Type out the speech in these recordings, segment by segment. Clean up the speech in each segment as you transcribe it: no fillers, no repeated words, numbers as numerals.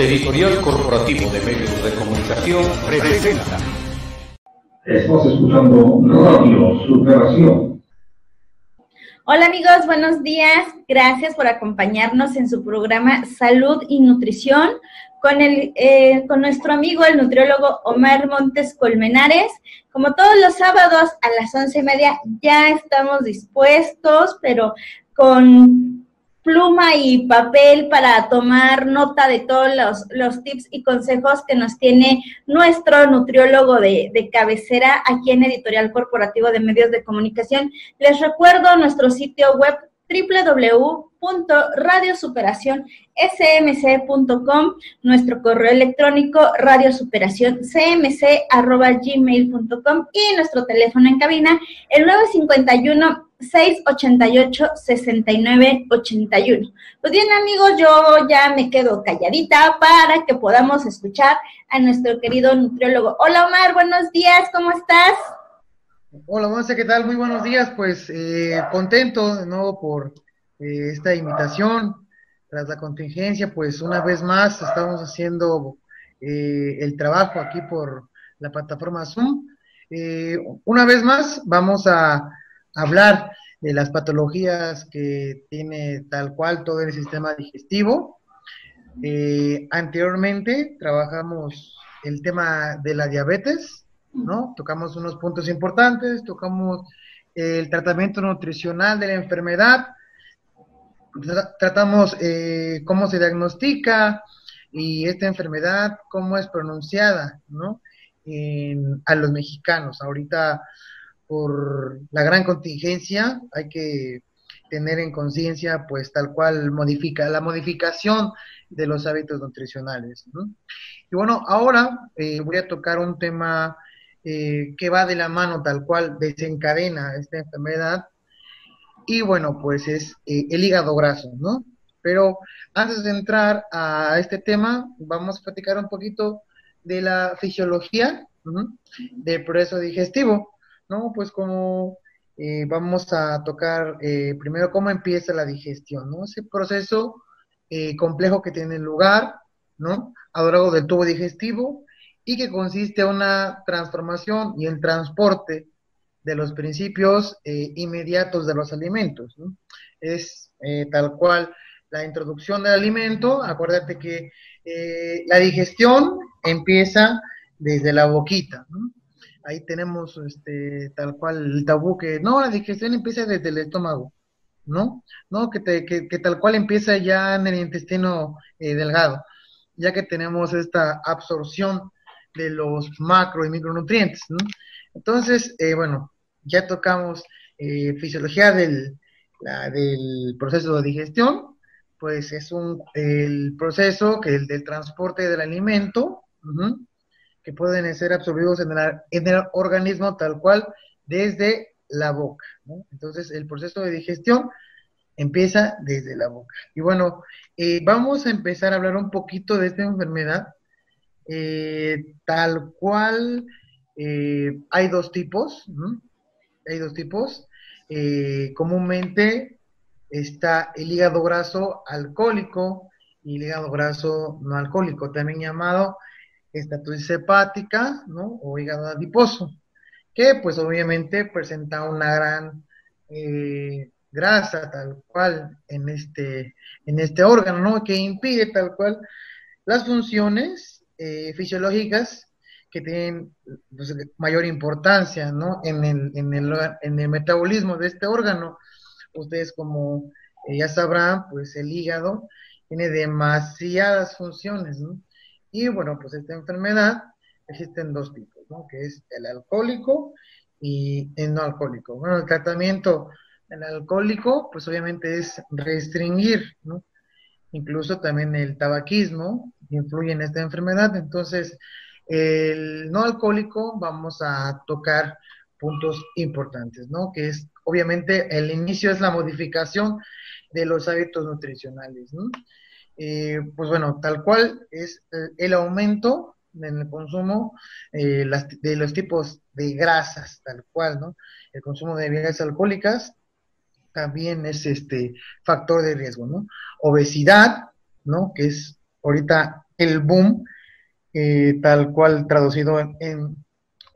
Editorial Corporativo de Medios de Comunicación presenta. Estás escuchando Radio Superación. Hola amigos, buenos días. Gracias por acompañarnos en su programa Salud y Nutrición con nuestro amigo el nutriólogo Omar Montes Colmenares. Como todos los sábados a las 11:30 ya estamos dispuestos, pero con pluma y papel para tomar nota de todos los tips y consejos que nos tiene nuestro nutriólogo de cabecera aquí en Editorial Corporativo de Medios de Comunicación. Les recuerdo nuestro sitio web www.radiosuperacionsmc.com, nuestro correo electrónico radiosuperacioncmc@gmail.com y nuestro teléfono en cabina el 951-688-6981. Pues bien amigos, yo ya me quedo calladita para que podamos escuchar a nuestro querido nutriólogo. Hola Omar, buenos días, ¿cómo estás? Hola Monse, ¿qué tal? Muy buenos días, pues contento de nuevo por esta invitación. Tras la contingencia, pues una vez más estamos haciendo el trabajo aquí por la plataforma Zoom. Una vez más vamos a hablar de las patologías que tiene tal cual todo el sistema digestivo. Anteriormente trabajamos el tema de la diabetes, ¿no? Tocamos unos puntos importantes, tocamos el tratamiento nutricional de la enfermedad, tratamos cómo se diagnostica y esta enfermedad, cómo es pronunciada, ¿no? A los mexicanos. Ahorita, por la gran contingencia, hay que tener en conciencia, pues, tal cual la modificación de los hábitos nutricionales, ¿no? Y bueno, ahora voy a tocar un tema que va de la mano, tal cual desencadena esta enfermedad, y bueno, pues es el hígado graso, ¿no? Pero antes de entrar a este tema, vamos a platicar un poquito de la fisiología del proceso digestivo, ¿no? Pues como vamos a tocar primero cómo empieza la digestión, ¿no? Ese proceso complejo que tiene lugar, ¿no? A lo largo del tubo digestivo, y que consiste en una transformación y el transporte de los principios inmediatos de los alimentos, ¿no? Es tal cual la introducción del alimento. Acuérdate que la digestión empieza desde la boquita, ¿no? Ahí tenemos tal cual el tabú que, no, la digestión empieza desde el estómago, ¿no? No, que tal cual empieza ya en el intestino delgado, ya que tenemos esta absorción de los macro y micronutrientes, ¿no? Entonces, bueno, ya tocamos fisiología del proceso de digestión. Pues es el proceso del transporte del alimento, que pueden ser absorbidos en el organismo tal cual desde la boca, ¿no? Entonces, el proceso de digestión empieza desde la boca. Y bueno, vamos a empezar a hablar un poquito de esta enfermedad. Tal cual hay dos tipos, ¿no? Hay dos tipos. Comúnmente está el hígado graso alcohólico y el hígado graso no alcohólico, también llamado estatitis hepática, ¿no? O hígado adiposo, que pues obviamente presenta una gran grasa tal cual en este órgano, ¿no? Que impide tal cual las funciones fisiológicas que tienen, pues, mayor importancia, ¿no? En el metabolismo de este órgano. Ustedes, como ya sabrán, pues el hígado tiene demasiadas funciones, ¿no? Y bueno, pues esta enfermedad existen dos tipos, ¿no? Que es el alcohólico y el no alcohólico. Bueno, el tratamiento del alcohólico, pues obviamente es restringir, ¿no? Incluso también el tabaquismo influye en esta enfermedad. Entonces, el no alcohólico, vamos a tocar puntos importantes, ¿no? Que es, obviamente, el inicio es la modificación de los hábitos nutricionales, ¿no? Pues bueno, tal cual es el aumento en el consumo de los tipos de grasas, tal cual, ¿no? El consumo de bebidas alcohólicas también es factor de riesgo, ¿no? Obesidad, ¿no? Que es ahorita el boom, tal cual traducido en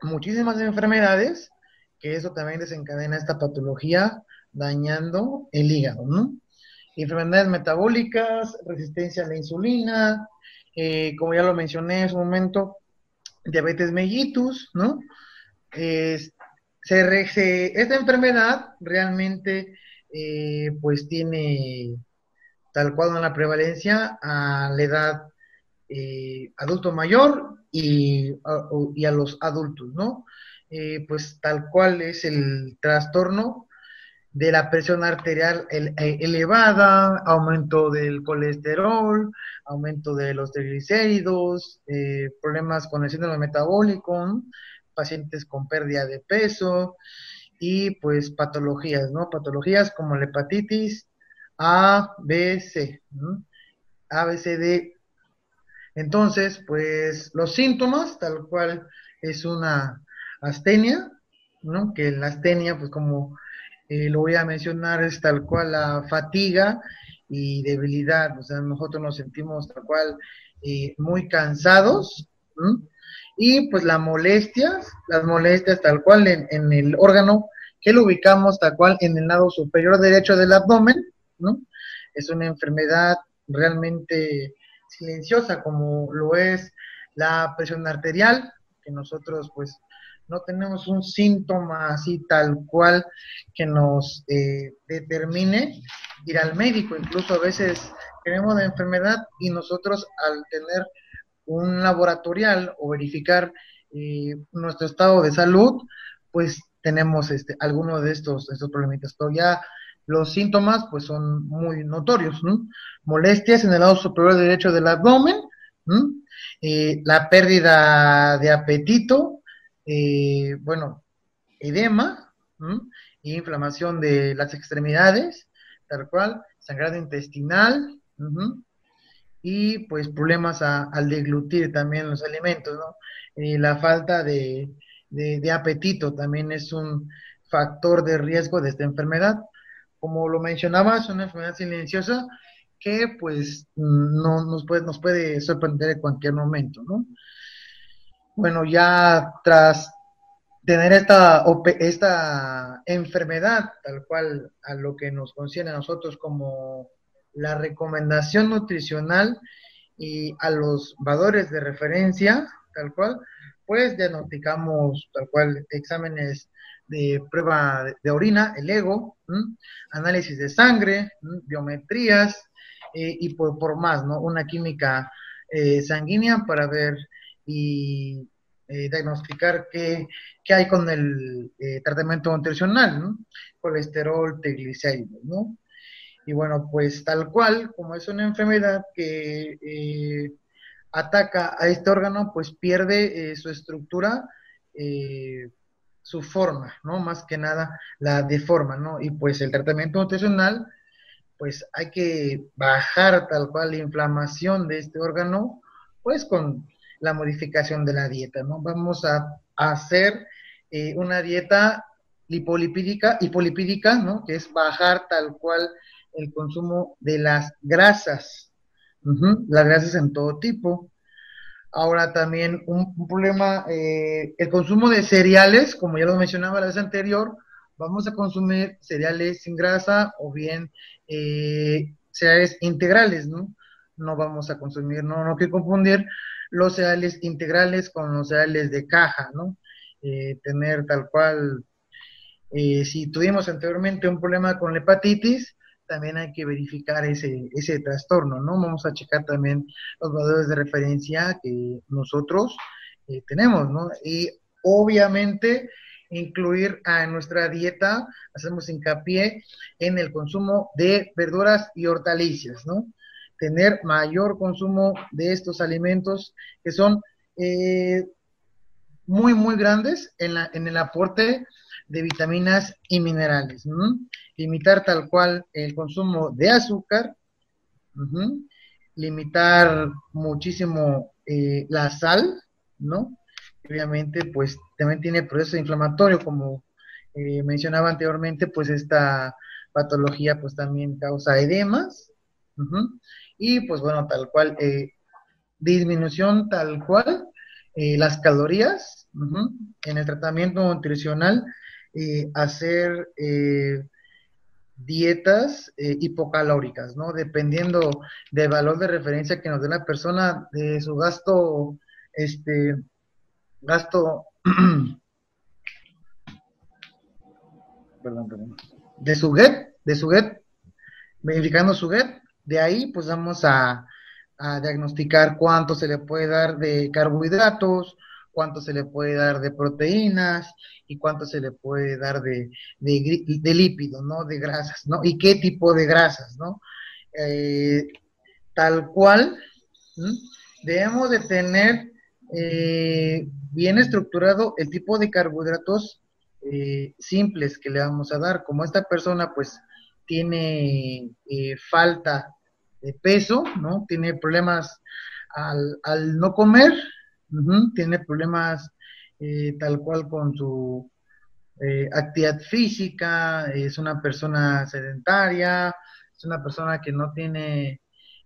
muchísimas enfermedades, que eso también desencadena esta patología dañando el hígado, ¿no? Enfermedades metabólicas, resistencia a la insulina, como ya lo mencioné en su momento, diabetes mellitus, ¿no? Esta enfermedad realmente pues tiene tal cual una prevalencia a la edad adulto mayor y a los adultos, ¿no? Pues tal cual es el trastorno de la presión arterial elevada, aumento del colesterol, aumento de los triglicéridos, problemas con el síndrome metabólico, ¿no? Pacientes con pérdida de peso y pues patologías, ¿no? Patologías como la hepatitis A, B, C, ¿no? A, B, C, D. Entonces, pues los síntomas, tal cual es una astenia, ¿no? Que la astenia, pues como lo voy a mencionar, es tal cual la fatiga y debilidad, o sea, nosotros nos sentimos tal cual muy cansados, ¿no? Y pues las molestias tal cual en el órgano que lo ubicamos tal cual en el lado superior derecho del abdomen, ¿no? Es una enfermedad realmente silenciosa, como lo es la presión arterial, que nosotros pues no tenemos un síntoma así tal cual que nos determine ir al médico. Incluso a veces tenemos la enfermedad y nosotros al tener un laboratorial o verificar nuestro estado de salud, pues tenemos algunos de estos problemitas. Pero ya los síntomas pues son muy notorios, ¿no? Molestias en el lado superior derecho del abdomen, ¿no? La pérdida de apetito, bueno, edema, ¿no? Inflamación de las extremidades, tal cual, sangrado intestinal, ¿no? Y pues problemas al deglutir también los alimentos, ¿no? La falta de apetito también es un factor de riesgo de esta enfermedad. Como lo mencionaba, es una enfermedad silenciosa que pues no nos puede sorprender en cualquier momento, ¿no? Bueno, ya tras tener esta enfermedad, tal cual a lo que nos concierne a nosotros como la recomendación nutricional y a los valores de referencia, tal cual, pues diagnosticamos tal cual exámenes de prueba de orina, el EGO, ¿m? Análisis de sangre, ¿m? Biometrías y por más, ¿no? Una química sanguínea para ver y diagnosticar qué hay con el tratamiento nutricional, ¿no? Colesterol, triglicéridos, ¿no? Y bueno, pues tal cual, como es una enfermedad que ataca a este órgano, pues pierde su estructura, su forma, ¿no? Más que nada la deforma, ¿no? Y pues el tratamiento nutricional, pues hay que bajar tal cual la inflamación de este órgano, pues con la modificación de la dieta, ¿no? Vamos a hacer una dieta hipolipídica, ¿no? Que es bajar tal cual el consumo de las grasas, las grasas en todo tipo. Ahora también un problema, el consumo de cereales, como ya lo mencionaba la vez anterior, vamos a consumir cereales sin grasa o bien cereales integrales, ¿no? No vamos a consumir, no hay que confundir los cereales integrales con los cereales de caja, ¿no? Tener tal cual, si tuvimos anteriormente un problema con la hepatitis, también hay que verificar ese trastorno, ¿no? Vamos a checar también los valores de referencia que nosotros tenemos, ¿no? Y obviamente incluir a nuestra dieta, hacemos hincapié en el consumo de verduras y hortalizas, ¿no? Tener mayor consumo de estos alimentos que son muy, muy grandes en el aporte de vitaminas y minerales, ¿no? Limitar tal cual el consumo de azúcar, limitar muchísimo la sal, ¿no? Obviamente, pues, también tiene proceso inflamatorio, como mencionaba anteriormente, pues, esta patología, pues, también causa edemas, y, pues, bueno, tal cual, disminución tal cual, las calorías, en el tratamiento nutricional, hacer dietas hipocalóricas, ¿no? Dependiendo del valor de referencia que nos dé la persona, de su gasto, de su GET, verificando su GET, de ahí pues vamos a diagnosticar cuánto se le puede dar de carbohidratos, cuánto se le puede dar de proteínas y cuánto se le puede dar de lípidos, ¿no? De grasas, ¿no? Y qué tipo de grasas, ¿no? Tal cual, ¿sí? Debemos de tener bien estructurado el tipo de carbohidratos simples que le vamos a dar. Como esta persona pues tiene falta de peso, ¿no? Tiene problemas al no comer, tiene problemas tal cual con su actividad física, es una persona sedentaria, es una persona que no tiene,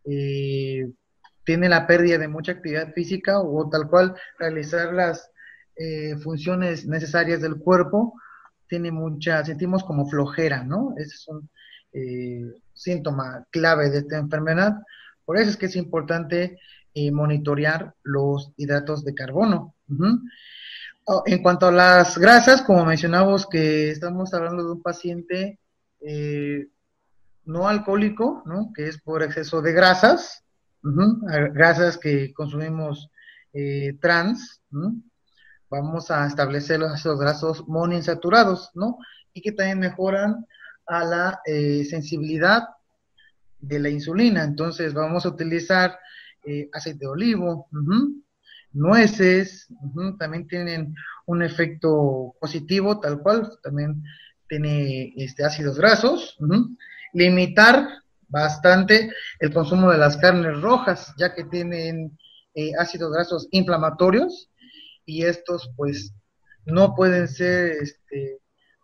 tiene la pérdida de mucha actividad física o tal cual realizar las funciones necesarias del cuerpo, tiene mucha, sentimos como flojera, ¿no? Ese es un síntoma clave de esta enfermedad. Por eso es que es importante monitorear los hidratos de carbono. En cuanto a las grasas, como mencionamos que estamos hablando de un paciente no alcohólico, ¿no? Que es por exceso de grasas, grasas que consumimos trans, ¿no? Vamos a establecer los ácidos grasos monoinsaturados, ¿no? Y que también mejoran a la sensibilidad de la insulina. Entonces vamos a utilizar aceite de olivo, nueces, también tienen un efecto positivo, tal cual, también tiene ácidos grasos. Limitar bastante el consumo de las carnes rojas, ya que tienen ácidos grasos inflamatorios, y estos pues no pueden ser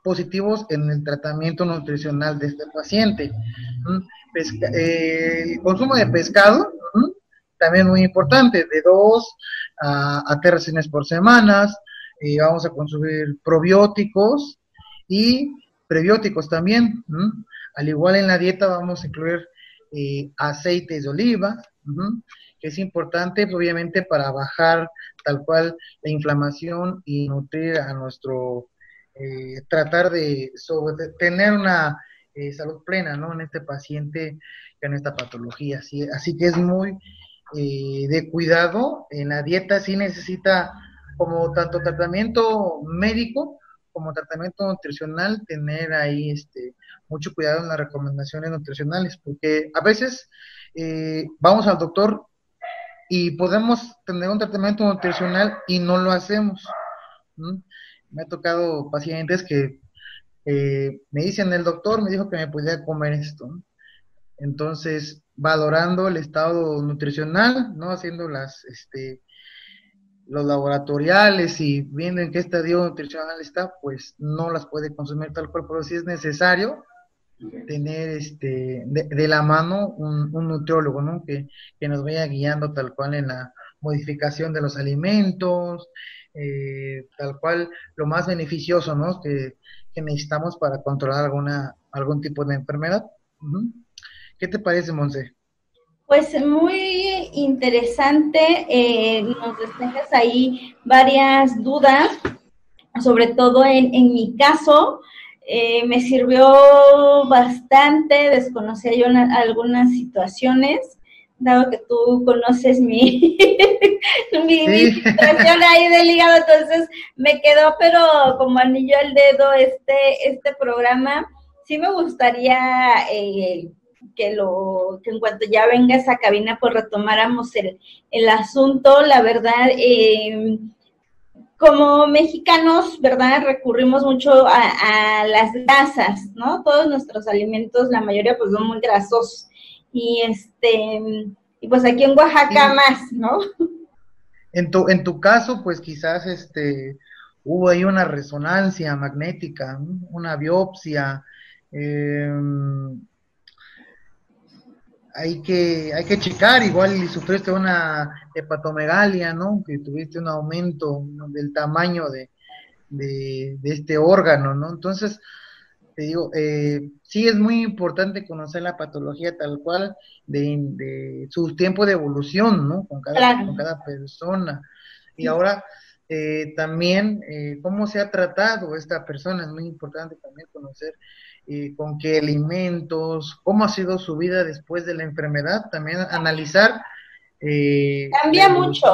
positivos en el tratamiento nutricional de este paciente. El consumo de pescado, también muy importante, de 2 a 3 raciones por semana. Vamos a consumir probióticos y prebióticos también. Al igual en la dieta vamos a incluir aceites de oliva, que es importante obviamente para bajar tal cual la inflamación y nutrir a nuestro, tratar de tener una salud plena, ¿no? En este paciente con esta patología, ¿sí? Así que es muy de cuidado. En la dieta sí necesita, como tanto tratamiento médico como tratamiento nutricional, tener ahí mucho cuidado en las recomendaciones nutricionales, porque a veces vamos al doctor y podemos tener un tratamiento nutricional y no lo hacemos. Me ha tocado pacientes que me dicen, el doctor me dijo que me podía comer esto, ¿no? Entonces, valorando el estado nutricional, ¿no? Haciendo las, los laboratoriales y viendo en qué estadio nutricional está, pues no las puede consumir tal cual, pero sí es necesario tener de la mano un nutriólogo, ¿no? Que nos vaya guiando tal cual en la modificación de los alimentos, tal cual lo más beneficioso, ¿no? Que necesitamos para controlar algún tipo de enfermedad. ¿Qué te parece, Monse? Pues muy interesante, nos despejas ahí varias dudas, sobre todo en mi caso, me sirvió bastante, desconocía yo algunas situaciones, dado que tú conoces mi situación ahí del hígado, entonces me quedó pero como anillo al dedo este programa. Sí me gustaría que en cuanto ya venga esa cabina, pues retomáramos el asunto. La verdad, como mexicanos, ¿verdad? Recurrimos mucho a las grasas, ¿no? Todos nuestros alimentos, la mayoría, pues son muy grasosos. Y pues aquí en Oaxaca sí, más, ¿no? En tu caso, pues quizás hubo ahí una resonancia magnética, una biopsia, hay que checar, igual si sufriste una hepatomegalia, ¿no? Que tuviste un aumento del tamaño de este órgano, ¿no? Entonces, te digo, sí es muy importante conocer la patología tal cual, de su tiempo de evolución, ¿no? Con cada persona. Y ahora, también, cómo se ha tratado esta persona, es muy importante también conocer con qué alimentos, cómo ha sido su vida después de la enfermedad, también analizar. Cambia mucho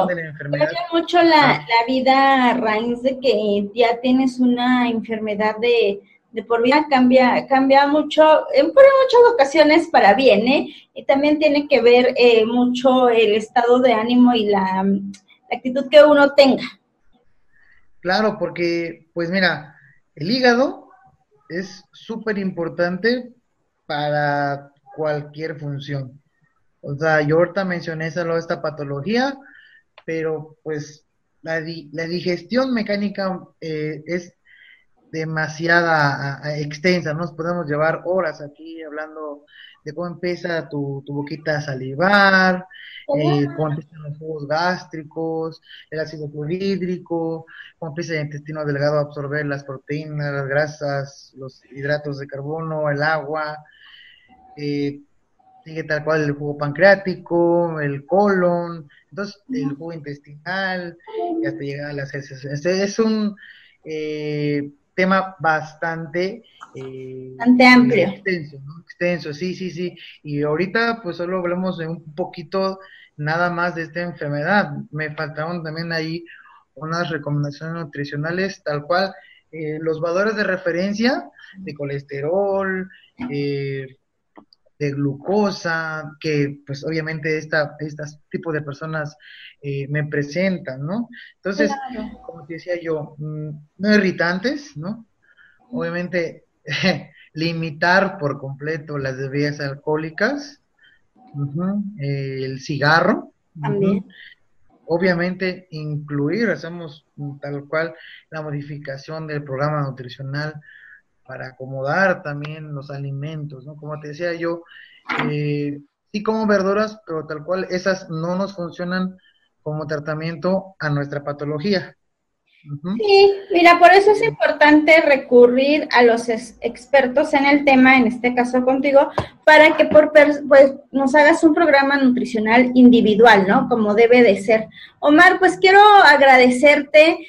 la vida a raíz de que ya tienes una enfermedad de por vida, cambia mucho, en muchas ocasiones para bien, y también tiene que ver mucho el estado de ánimo y la actitud que uno tenga. Claro, porque, pues mira, el hígado es súper importante para cualquier función. O sea, yo ahorita mencioné solo esta patología, pero pues la digestión mecánica es demasiada extensa, nos podemos llevar horas aquí hablando de cómo empieza tu boquita a salivar, cómo empiezan los jugos gástricos, el ácido clorhídrico, cómo empieza el intestino delgado a absorber las proteínas, las grasas, los hidratos de carbono, el agua, sigue tal cual el jugo pancreático, el colon, entonces el jugo intestinal, y hasta llegar a las heces. Este es un tema bastante amplio, extenso, ¿no? Extenso, sí, y ahorita pues solo hablamos de un poquito nada más de esta enfermedad. Me faltaron también ahí unas recomendaciones nutricionales tal cual, los valores de referencia de colesterol, de glucosa, que pues obviamente estas tipos de personas me presentan, ¿no? Entonces, claro, como te decía yo, no irritantes, ¿no? Obviamente, limitar por completo las bebidas alcohólicas, el cigarro, también. Obviamente incluir, hacemos tal cual la modificación del programa nutricional para acomodar también los alimentos, ¿no? Como te decía yo, sí como verduras, pero tal cual esas no nos funcionan como tratamiento a nuestra patología. Sí, mira, por eso es importante recurrir a los expertos en el tema, en este caso contigo, para que pues nos hagas un programa nutricional individual, ¿no? Como debe de ser. Omar, pues quiero agradecerte,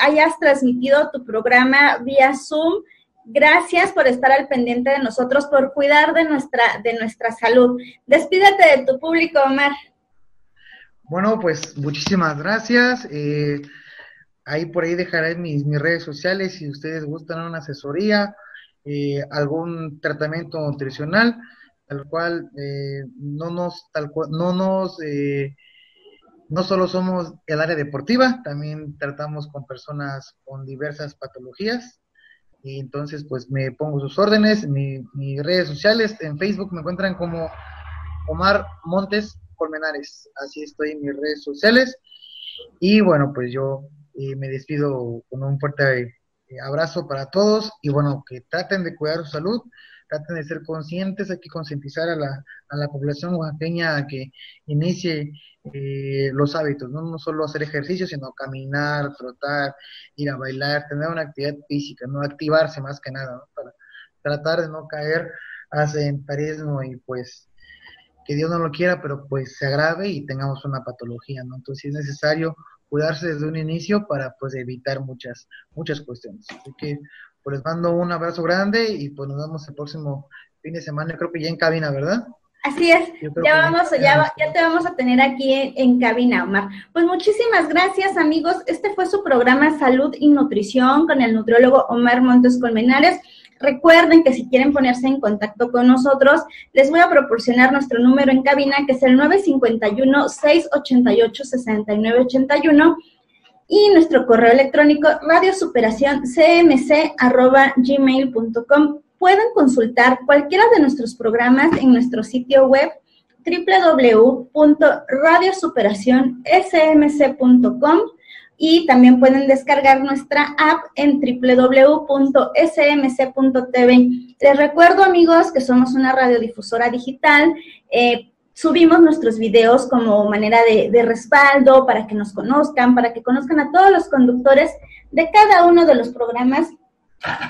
hayas transmitido tu programa vía Zoom. Gracias por estar al pendiente de nosotros, por cuidar de nuestra salud. Despídete de tu público, Omar. Bueno, pues muchísimas gracias. Ahí por ahí dejaré mis redes sociales si ustedes gustan una asesoría, algún tratamiento nutricional, tal cual no solo somos el área deportiva, también tratamos con personas con diversas patologías, y entonces pues me pongo sus órdenes. Mis redes sociales, en Facebook me encuentran como Omar Montes Colmenares, así estoy en mis redes sociales, y bueno, pues yo me despido con un fuerte abrazo para todos, y bueno, que traten de cuidar su salud, traten de ser conscientes, hay que concientizar a la población oaxaqueña a que inicie los hábitos, ¿no? No solo hacer ejercicio, sino caminar, trotar, ir a bailar, tener una actividad física, no activarse más que nada, ¿no? Para tratar de no caer a sedentarismo y pues que Dios no lo quiera, pero pues se agrave y tengamos una patología, ¿no? Entonces es necesario cuidarse desde un inicio para pues evitar muchas cuestiones. Así que pues les mando un abrazo grande y pues nos vemos el próximo fin de semana, creo que ya en cabina, ¿verdad? Así es, ya te vamos a tener aquí en cabina, Omar. Pues muchísimas gracias, amigos. Este fue su programa Salud y Nutrición con el nutriólogo Omar Montes Colmenares. Recuerden que si quieren ponerse en contacto con nosotros, les voy a proporcionar nuestro número en cabina, que es el 951-688-6981, y nuestro correo electrónico radiosuperacioncmc@gmail.com. Pueden consultar cualquiera de nuestros programas en nuestro sitio web www.radiosuperacionsmc.com. y también pueden descargar nuestra app en www.smc.tv. Les recuerdo, amigos, que somos una radiodifusora digital. Subimos nuestros videos como manera de respaldo para que nos conozcan, para que conozcan a todos los conductores de cada uno de los programas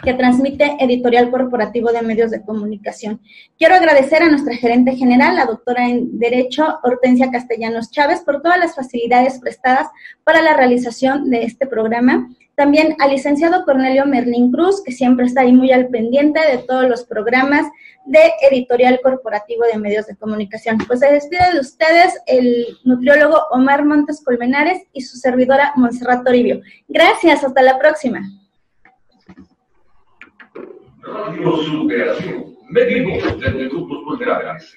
que transmite Editorial Corporativo de Medios de Comunicación. Quiero agradecer a nuestra gerente general, la doctora en Derecho, Hortensia Castellanos Chávez, por todas las facilidades prestadas para la realización de este programa. También al licenciado Cornelio Merlín Cruz, que siempre está ahí muy al pendiente de todos los programas de Editorial Corporativo de Medios de Comunicación. Pues se despide de ustedes el nutriólogo Omar Montes Colmenares y su servidora Montserrat Oribio. Gracias, hasta la próxima. Radio Superación, médicos desde grupos vulnerables.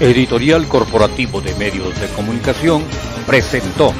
Editorial Corporativo de Medios de Comunicación presentó